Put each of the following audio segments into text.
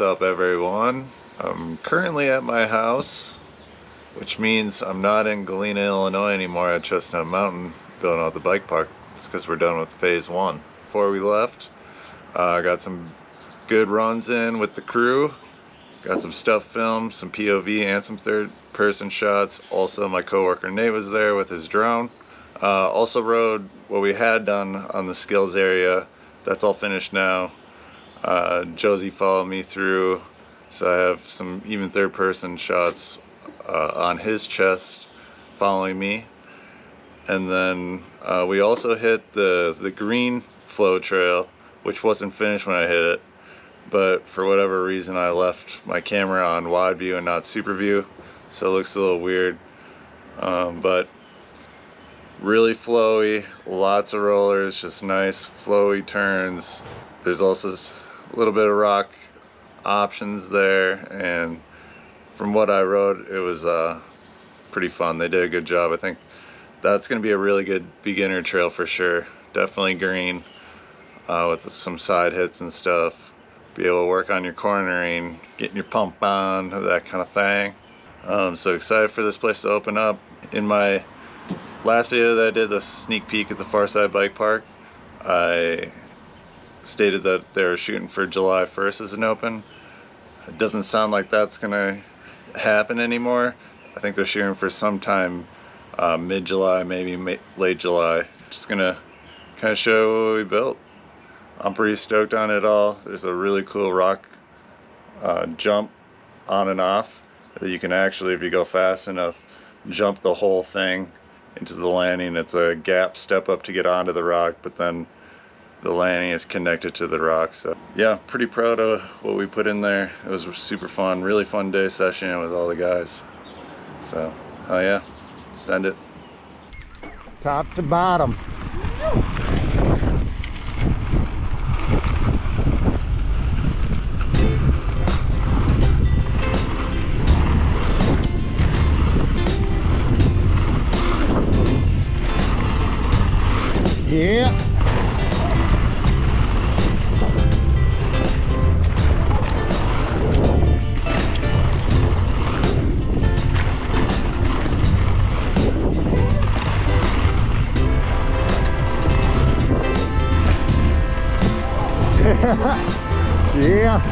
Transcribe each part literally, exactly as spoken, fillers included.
What's up, everyone? I'm currently at my house, which means I'm not in Galena, Illinois anymore at Chestnut Mountain building out the bike park. It's because we're done with phase one. Before we left, I uh, got some good runs in with the crew, got some stuff filmed, some P O V and some third person shots. Also my coworker Nate was there with his drone. Uh, also rode what we had done on the skills area. That's all finished now. Uh, Josie followed me through, so I have some even third person shots uh, on his chest following me. And then uh, we also hit the, the green flow trail, which wasn't finished when I hit it, but for whatever reason I left my camera on wide view and not super view, so it looks a little weird. Um, but really flowy, lots of rollers, just nice flowy turns. There's also a little bit of rock options there, and from what I rode, it was uh, pretty fun. They did a good job. I think that's going to be a really good beginner trail for sure. Definitely green uh, with some side hits and stuff. Be able to work on your cornering, getting your pump on, that kind of thing. Um, so excited for this place to open up. In my last video that I did, the sneak peek at the Farside Bike Park, I stated that they're shooting for July first as an open. It doesn't sound like that's gonna happen anymore. I think they're shooting for sometime uh, mid-July, maybe ma late July. Just gonna kind of show what we built. I'm pretty stoked on it all. There's a really cool rock uh, jump on and off that you can actually, if you go fast enough, jump the whole thing into the landing. It's a gap step up to get onto the rock, but then the landing is connected to the rock. So yeah, pretty proud of what we put in there. It was super fun, really fun day session with all the guys. So, oh yeah, send it. Top to bottom. Yeah. Yeah. Yo.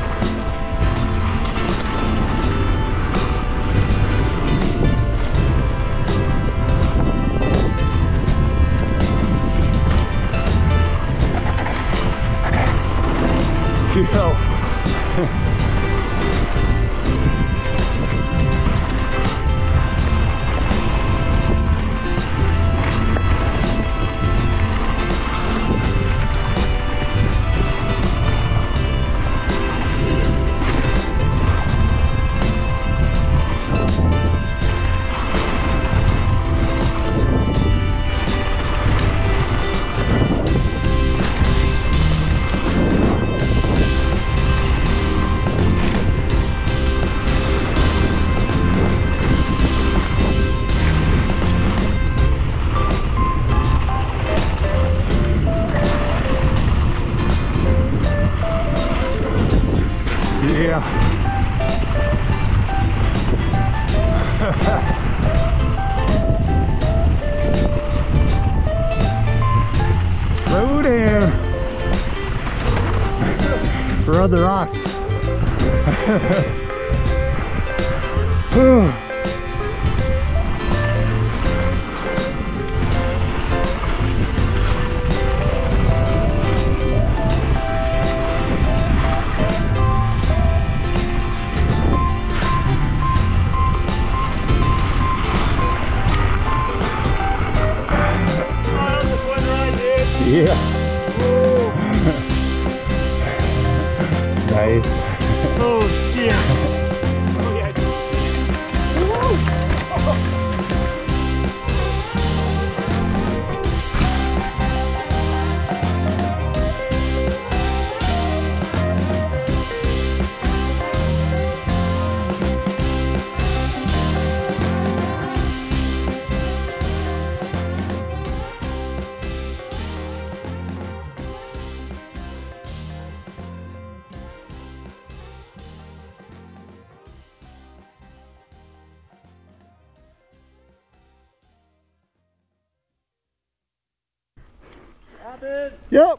Slow down. Rub the rock. Yeah. Nice. Oh shit. Oh yes. Robin. Yep. Yep.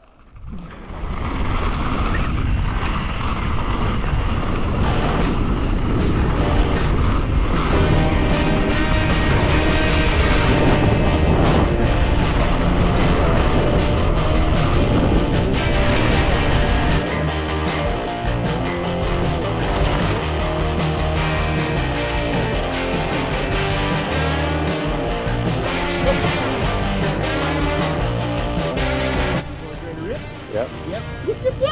Yep. Yep, yep, yep.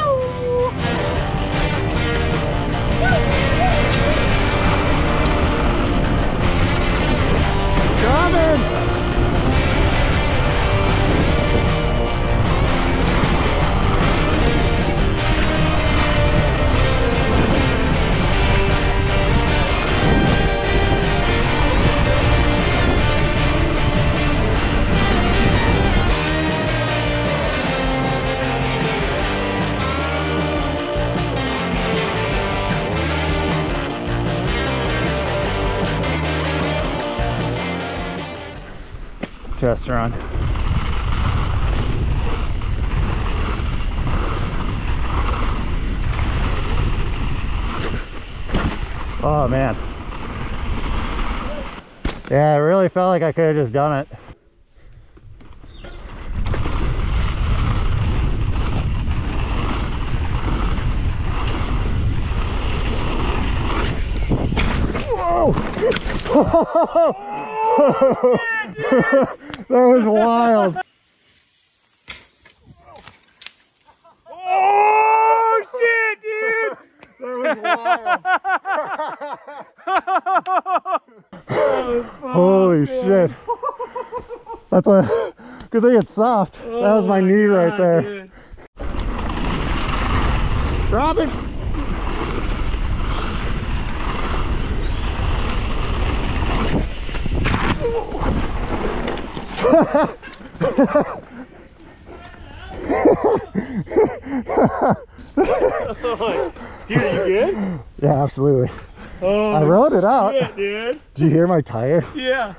Coming. Tester on. Oh man. Yeah, I really felt like I could have just done it. Whoa! Oh, yeah, that was wild. Oh shit, dude! That was wild. That was holy shit. That's a good thing it's soft. Oh, that was my, my knee God, right there. Dude. Robin! Dude, are you good? Yeah, absolutely. Oh, I rode it out. Shit, dude. Did you hear my tire? Yeah.